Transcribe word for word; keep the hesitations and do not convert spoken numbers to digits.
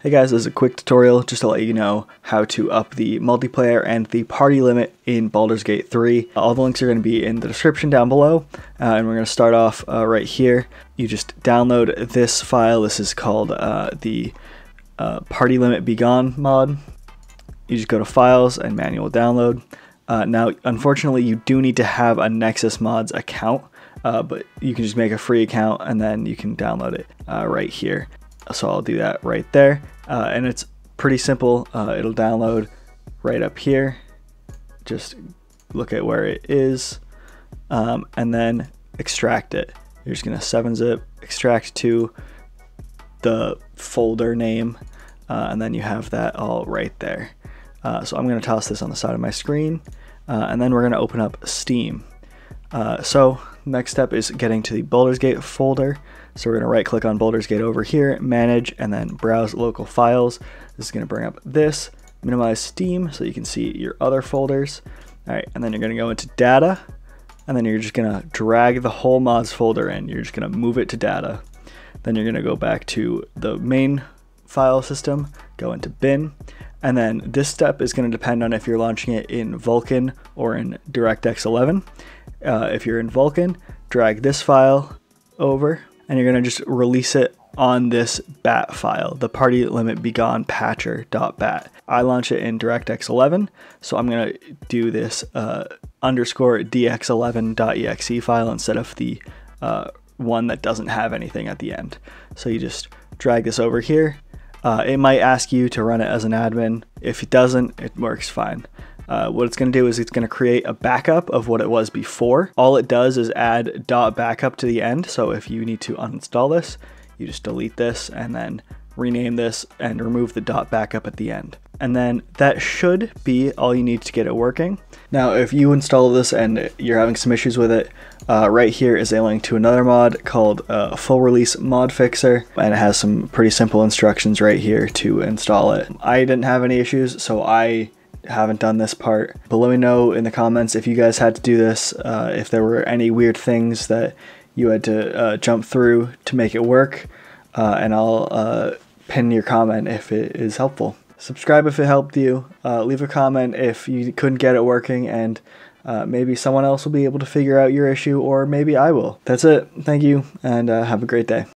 Hey guys, this is a quick tutorial just to let you know how to up the multiplayer and the party limit in Baldur's Gate three. All the links are going to be in the description down below, uh, and we're going to start off uh, right here. You just download this file. This is called uh, the uh, Party Limit Begone mod. You just go to Files and Manual Download. Uh, now, unfortunately, you do need to have a Nexus Mods account, uh, but you can just make a free account and then you can download it uh, right here. So I'll do that right there, uh, and it's pretty simple. Uh, it'll download right up here. Just look at where it is, um, and then extract it. You're just gonna seven zip extract to the folder name, uh, and then you have that all right there. Uh, so I'm gonna toss this on the side of my screen, uh, and then we're gonna open up Steam. Uh, so next step is getting to the Baldur's Gate folder. So we're going to right click on Baldur's Gate over here, manage, and then browse local files. This is going to bring up this, minimize Steam so you can see your other folders. All right. And then you're going to go into data, and then you're just going to drag the whole mods folder in. You're just going to move it to data. Then you're going to go back to the main file system, go into bin. And then this step is going to depend on if you're launching it in Vulkan or in DirectX eleven. Uh, if you're in Vulkan, drag this file over and you're going to just release it on this bat file, the party limit begone patcher.bat. I launch it in DirectX eleven, so I'm going to do this uh, underscore D X eleven dot E X E file instead of the uh, one that doesn't have anything at the end. So you just drag this over here. Uh, it might ask you to run it as an admin. If it doesn't, it works fine. Uh, what it's going to do is it's going to create a backup of what it was before. All it does is add .backup to the end. So if you need to uninstall this, you just delete this and then rename this and remove the .backup at the end. And then that should be all you need to get it working. Now, if you install this and you're having some issues with it, uh, right here is a link to another mod called uh, Full Release Mod Fixer, and it has some pretty simple instructions right here to install it. I didn't have any issues, so I haven't done this part, but let me know in the comments if you guys had to do this, uh, if there were any weird things that you had to uh, jump through to make it work, uh, and I'll uh, pin your comment if it is helpful. Subscribe if it helped you, uh, leave a comment if you couldn't get it working, and uh, maybe someone else will be able to figure out your issue, or maybe I will. That's it. Thank you, and uh, have a great day.